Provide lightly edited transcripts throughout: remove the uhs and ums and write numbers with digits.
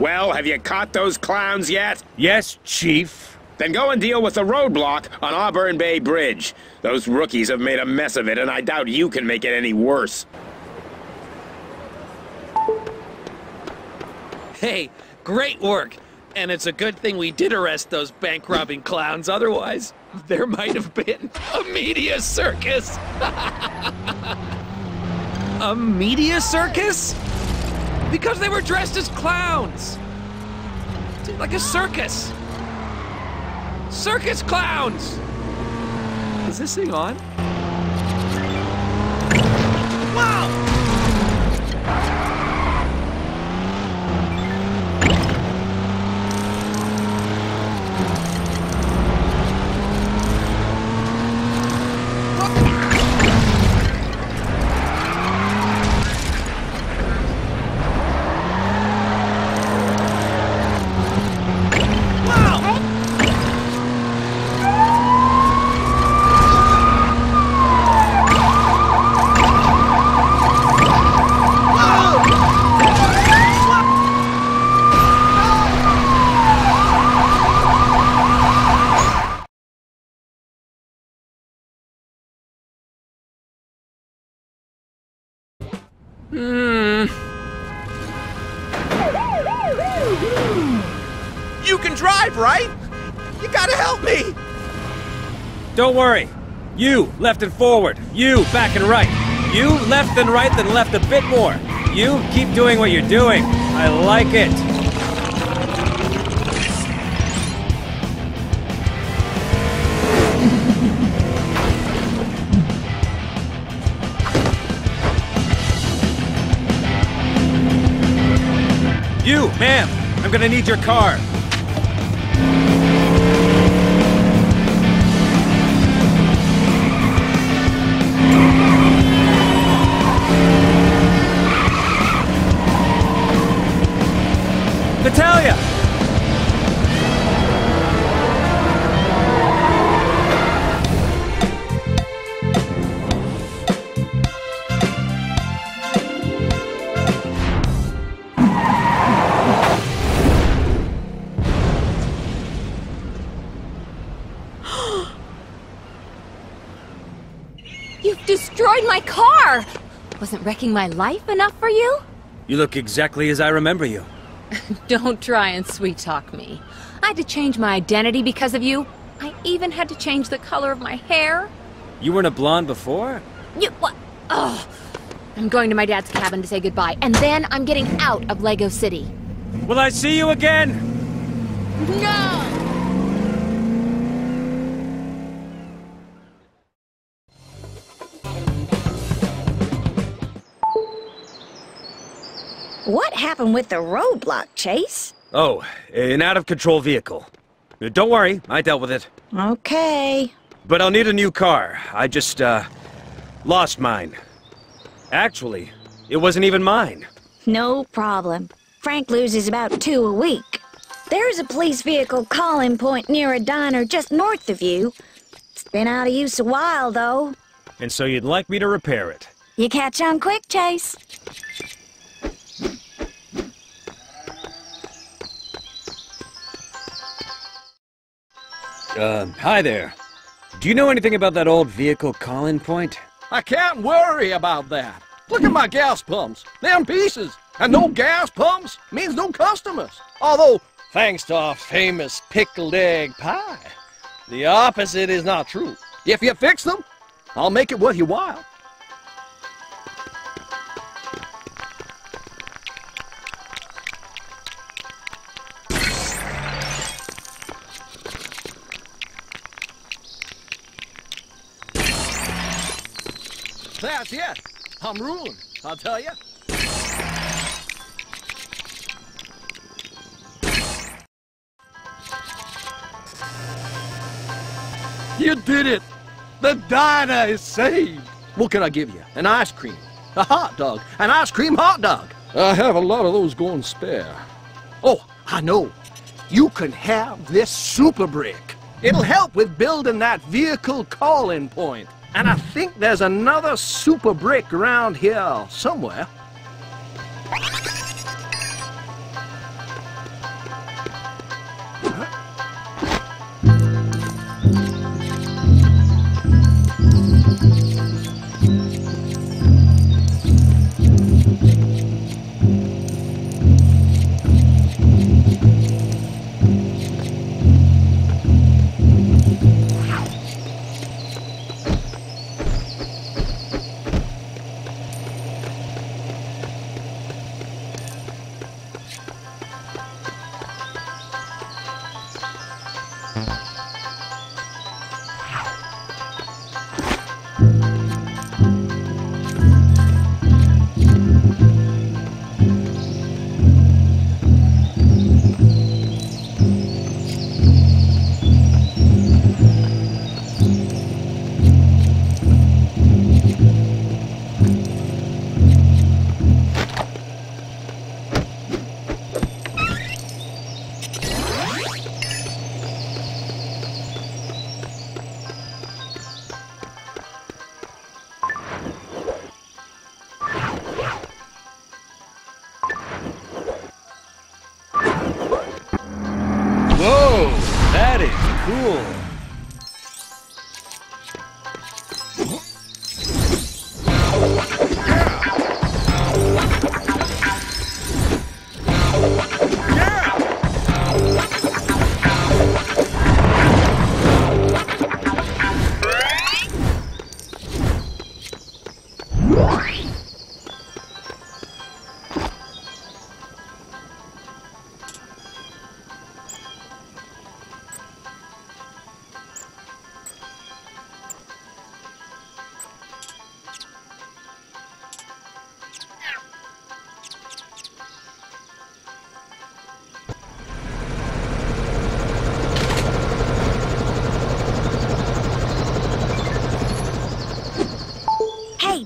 Well, have you caught those clowns yet? Yes, Chief. Then go and deal with the roadblock on Auburn Bay Bridge. Those rookies have made a mess of it, and I doubt you can make it any worse. Hey, great work! And it's a good thing we did arrest those bank-robbing clowns, otherwise there might have been a media circus! A media circus? Because they were dressed as clowns! Like a circus! Circus clowns! Is this thing on? Wow! You can drive, right? You gotta help me! Don't worry. You, left and forward. You, back and right. You, left and right, then left a bit more. You, keep doing what you're doing. I like it. You, ma'am, I'm gonna need your car. Natalia! You've destroyed my car! Wasn't wrecking my life enough for you? You look exactly as I remember you. Don't try and sweet-talk me. I had to change my identity because of you. I even had to change the color of my hair. You weren't a blonde before? You... what? Ugh. I'm going to my dad's cabin to say goodbye, and then I'm getting out of Lego City. Will I see you again? No! What happened with the roadblock, Chase? Oh, an out-of-control vehicle. Don't worry, I dealt with it. Okay. But I'll need a new car. I just, lost mine. Actually, it wasn't even mine. No problem. Frank loses about 2 a week. There's a police vehicle calling point near a diner just north of you. It's been out of use a while, though. And so you'd like me to repair it? You catch on quick, Chase. Hi there. Do you know anything about that old vehicle calling point? I can't worry about that. Look at my gas pumps. They're in pieces. And no gas pumps means no customers. Although, thanks to our famous pickled egg pie, the opposite is not true. If you fix them, I'll make it worth your while. That's it. I'm ruined, I'll tell you. You did it. The diner is saved. What can I give you? An ice cream, a hot dog, an ice cream hot dog. I have a lot of those going spare. Oh, I know. you can have this super brick. It'll help with building that vehicle calling point. And I think there's another super brick around here somewhere.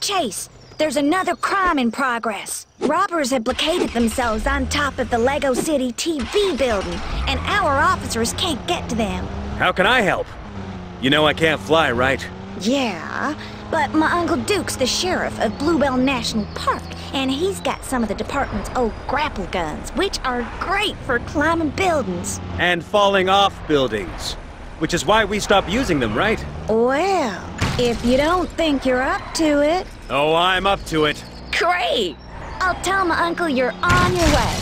Chase, there's another crime in progress. Robbers have blockaded themselves on top of the Lego City TV building, and our officers can't get to them. How can I help? You know I can't fly, right? Yeah, but my Uncle Duke's the sheriff of Bluebell National Park, and he's got some of the department's old grapple guns, which are great for climbing buildings. And falling off buildings, which is why we stopped using them, right? Well, if you don't think you're up to it... Oh, I'm up to it. Great! I'll tell my uncle you're on your way.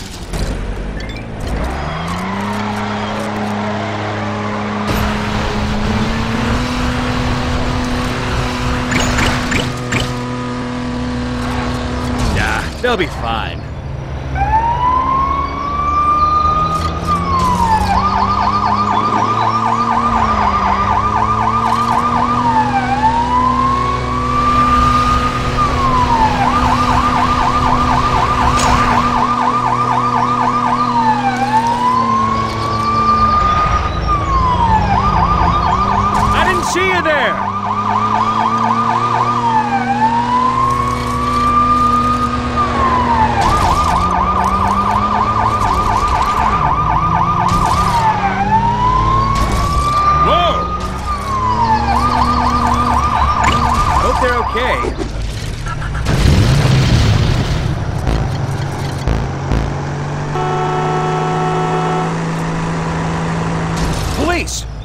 Nah, they'll be fine.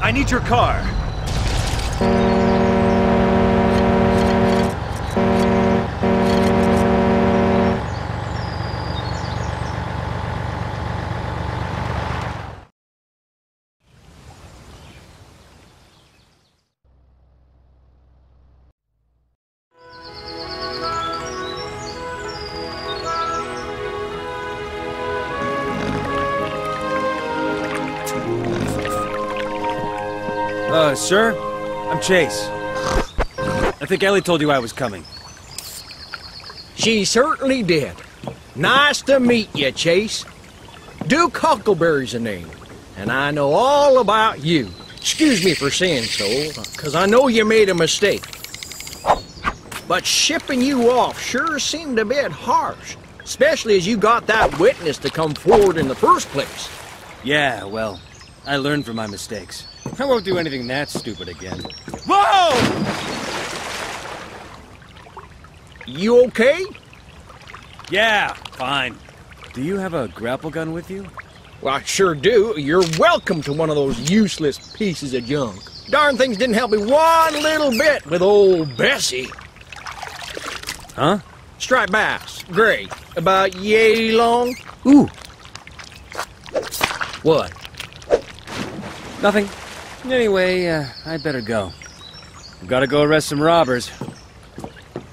I need your car. Sir? I'm Chase. I think Ellie told you I was coming. She certainly did. Nice to meet you, Chase. Duke Huckleberry's the name, and I know all about you. Excuse me for saying so, because I know you made a mistake. But shipping you off sure seemed a bit harsh, especially as you got that witness to come forward in the first place. Yeah, well, I learned from my mistakes. I won't do anything that stupid again. Whoa! You okay? Yeah, fine. Do you have a grapple gun with you? Well, I sure do. You're welcome to one of those useless pieces of junk. Darn things didn't help me one little bit with old Bessie. Huh? Striped bass, gray, about yay long. Ooh. What? Nothing. Anyway, I'd better go. I've got to go arrest some robbers.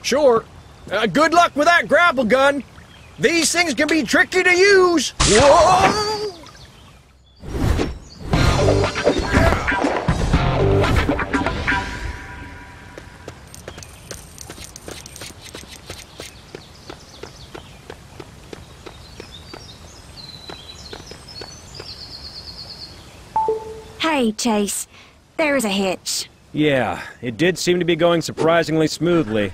Sure. Good luck with that grapple gun. These things can be tricky to use. Whoa! Hey, Chase. There is a hitch. Yeah, it did seem to be going surprisingly smoothly.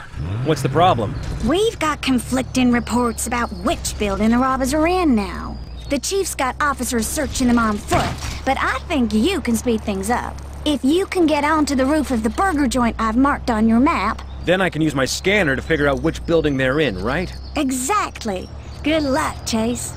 What's the problem? We've got conflicting reports about which building the robbers are in now. The chief's got officers searching them on foot, but I think you can speed things up. If you can get onto the roof of the burger joint I've marked on your map... Then I can use my scanner to figure out which building they're in, right? Exactly. Good luck, Chase.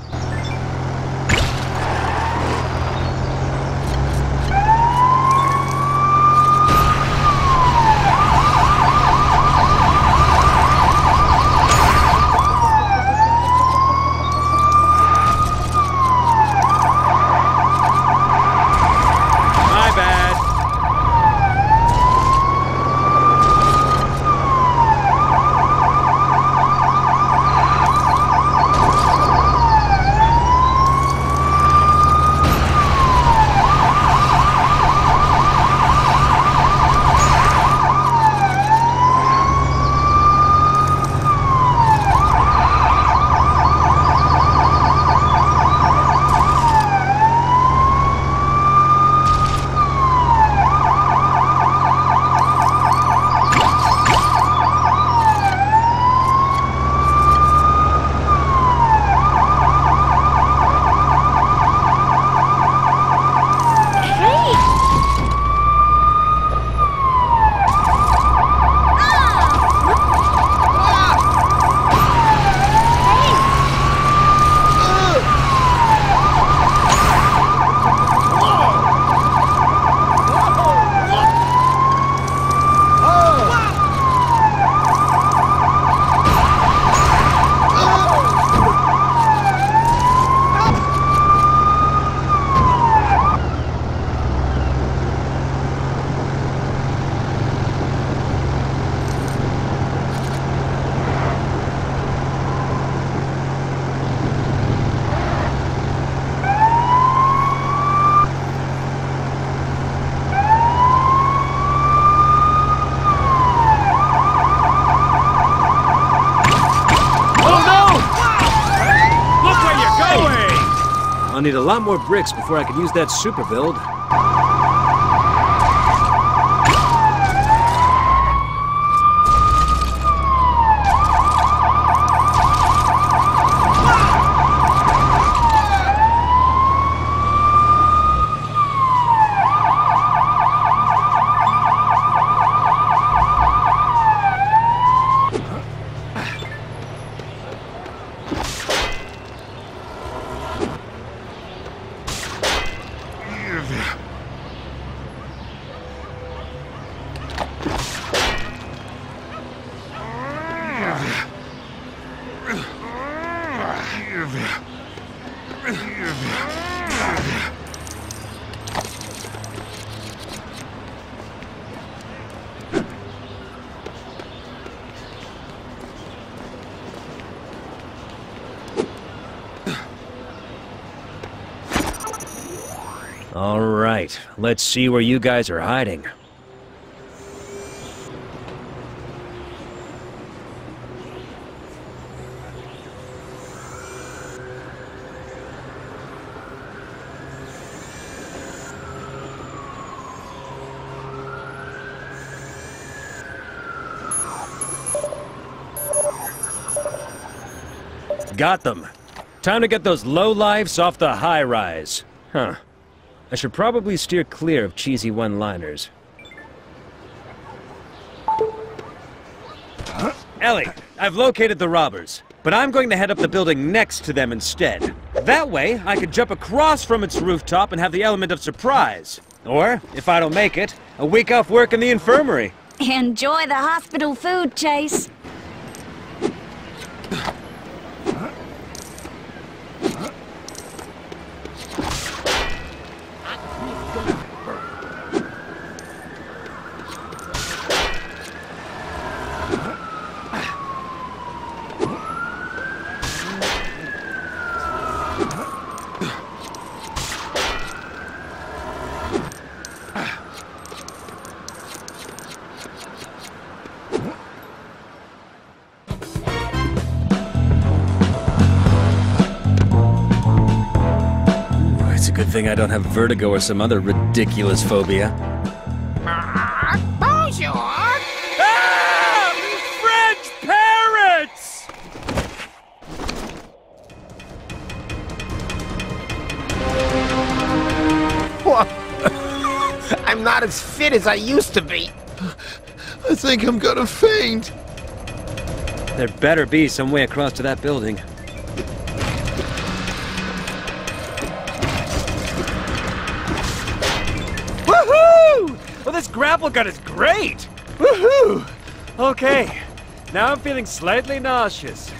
I'll need a lot more bricks before I can use that super build. All right, let's see where you guys are hiding. Got them. Time to get those low-lives off the high-rise. Huh. I should probably steer clear of cheesy one-liners. Huh? Ellie, I've located the robbers, but I'm going to head up the building next to them instead. That way, I could jump across from its rooftop and have the element of surprise. Or, if I don't make it, a week off work in the infirmary. Enjoy the hospital food, Chase. I don't have vertigo or some other ridiculous phobia. Bonjour! Ah! French parrots! What? I'm not as fit as I used to be. I think I'm gonna faint. There better be some way across to that building. This grapple gun is great! Woohoo! Okay, now I'm feeling slightly nauseous.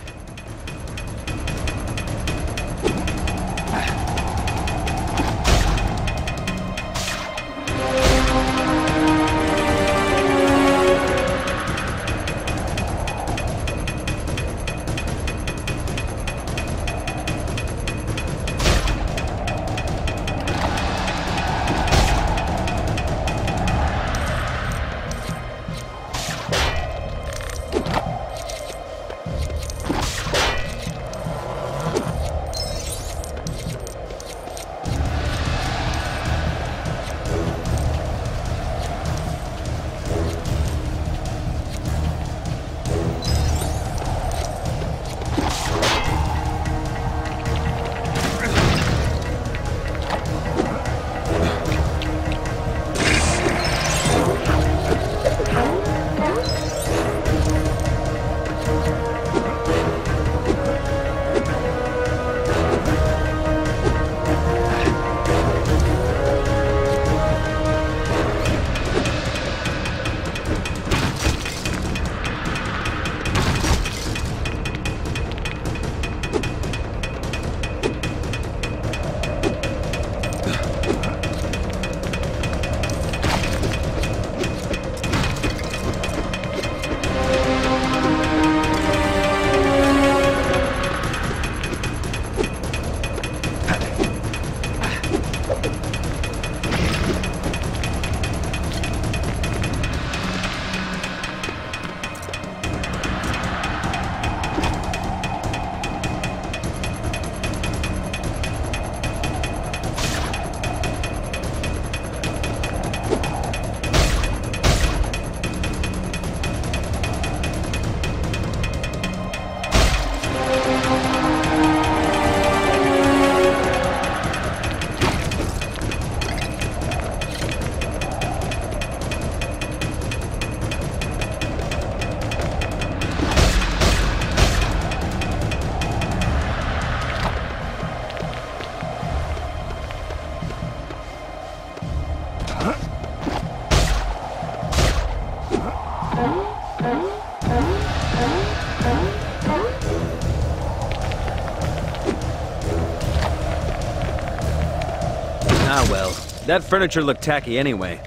Ah well, that furniture looked tacky anyway.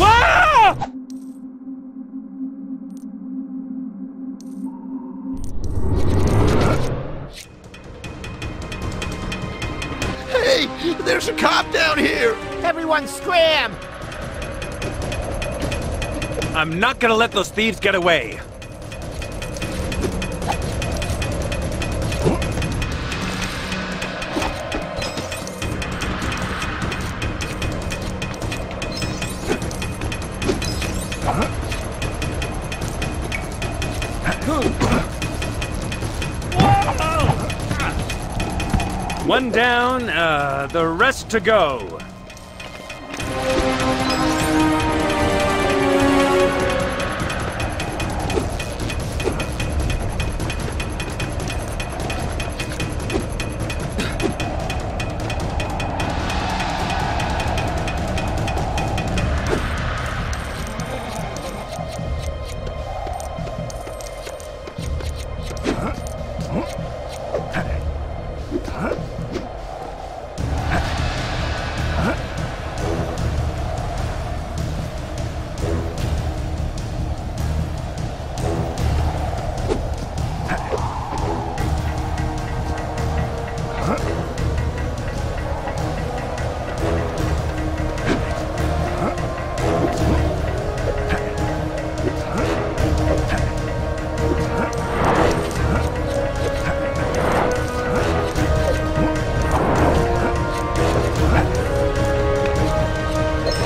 Ah! Hey, there's a cop down here! Everyone scram! I'm not gonna let those thieves get away. Huh? One down, the rest to go.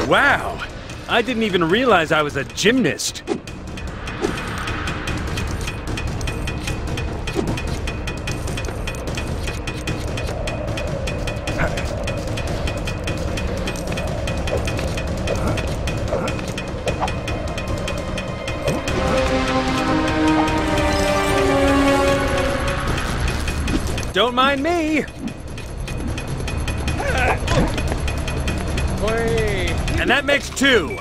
Wow, I didn't even realize I was a gymnast. Don't mind me. And that makes two.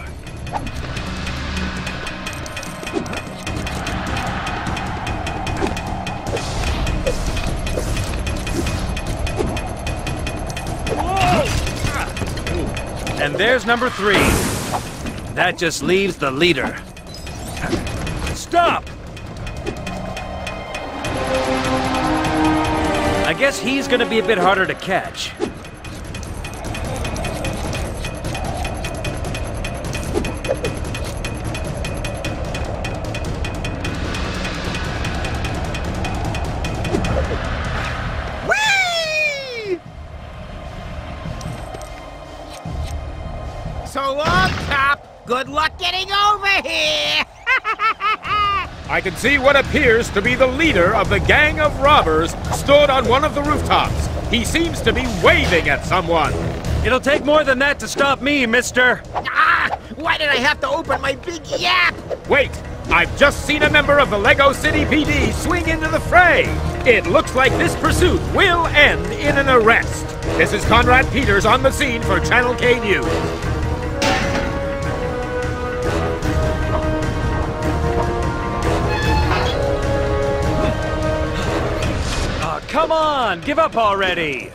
And there's number three. That just leaves the leader. Stop! I guess he's gonna be a bit harder to catch. Good luck getting over here! I can see what appears to be the leader of the gang of robbers stood on one of the rooftops. He seems to be waving at someone. It'll take more than that to stop me, mister. Ah! Why did I have to open my big yap? Wait! I've just seen a member of the Lego City PD swing into the fray. It looks like this pursuit will end in an arrest. This is Conrad Peters on the scene for Channel K News. Come on, give up already!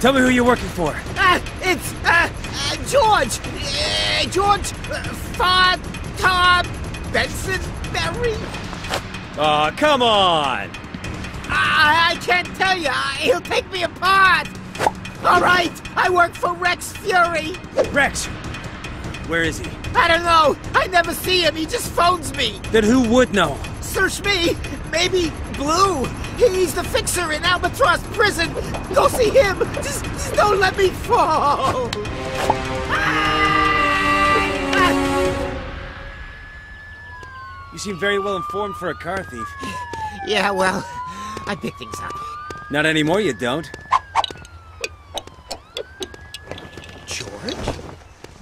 Tell me who you're working for. It's, George! George Fart Tom Benson Berry? Aw, come on! I can't tell you. He'll take me apart! All right, I work for Rex Fury. Rex? Where is he? I don't know. I never see him. He just phones me. Then who would know? Search me. Maybe Blue. He's the fixer in Albatross prison. Go see him. Just don't let me fall. You seem very well informed for a car thief. Yeah, well, I pick things up. Not anymore, you don't. George?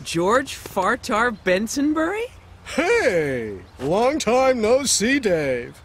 George Fartar Bensonbury? Hey! Long time no see, Dave.